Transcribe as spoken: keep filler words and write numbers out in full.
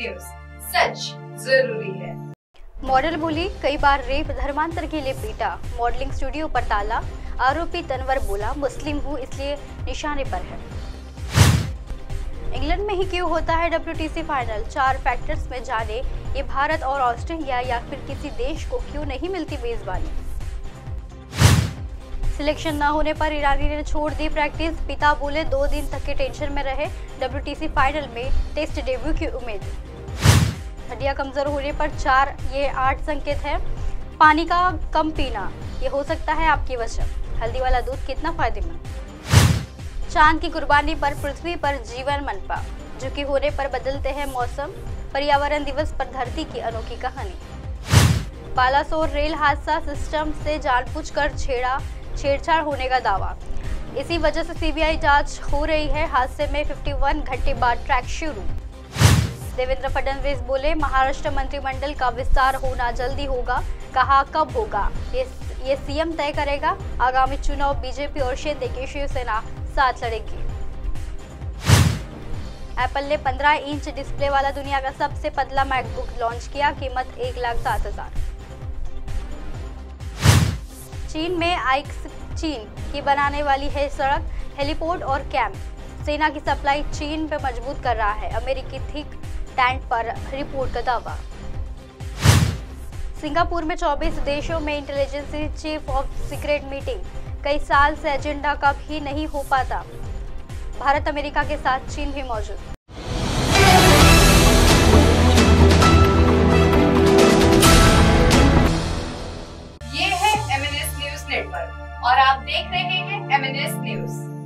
News सच जरूरी है। Model बोली कई बार रेप धर्मांतर के लिए पीटा, मॉडलिंग स्टूडियो पर ताला, आरोपी तनवर बोला मुस्लिम हूँ इसलिए निशाने पर है। इंग्लैंड में ही क्यों होता है डब्ल्यूटीसी फाइनल, चार फैक्टर्स में जाने ये भारत और ऑस्ट्रेलिया या फिर किसी देश को क्यों नहीं मिलती मेजबानी। सिलेक्शन न होने पर ईरानी ने छोड़ दी प्रैक्टिस, पिता बोले दो दिन तक के टेंशन में रहे, डब्ल्यूटीसी फाइनल में टेस्ट डेब्यू की उम्मीद। हड्डियां कमजोर होने पर चार ये आठ संकेत हैं, पानी का कम पीना ये हो सकता है आपकी वजह, हल्दी वाला दूध कितना फायदेमंद। चांद की कुर्बानी पर पृथ्वी पर जीवन मनपा, झुकी होने पर बदलते हैं मौसम, पर्यावरण दिवस पर धरती की अनोखी कहानी। बालासोर रेल हादसा, सिस्टम से जानबूझकर छेड़ा, छेड़छाड़ होने का दावा, इसी वजह से सीबीआई जांच हो रही है, हादसे में इक्यावन घंटे बाद ट्रैक शुरू। देवेंद्र फडणवीस बोले महाराष्ट्र मंत्रिमंडल का विस्तार होना जल्दी होगा, कहा कब होगा ये ये सीएम तय करेगा, आगामी चुनाव बीजेपी और शिंदे की शिवसेना साथ लड़ेगी। एप्पल ने पंद्रह इंच डिस्प्ले वाला दुनिया का सबसे पतला मैकबुक लॉन्च किया, कीमत एक लाख सात हजार। चीन में आईक्स चीन की बनाने वाली है सड़क, हेलीपोर्ट और कैंप, सेना की सप्लाई चीन पर मजबूत कर रहा है, अमेरिकी थिक टैंक पर रिपोर्ट का दावा। सिंगापुर में चौबीस देशों में intelligence chief of secret meeting, कई साल से एजेंडा का भी नहीं हो पाता, भारत अमेरिका के साथ चीन भी मौजूद। और आप देख रहे हैं एम एन एस न्यूज।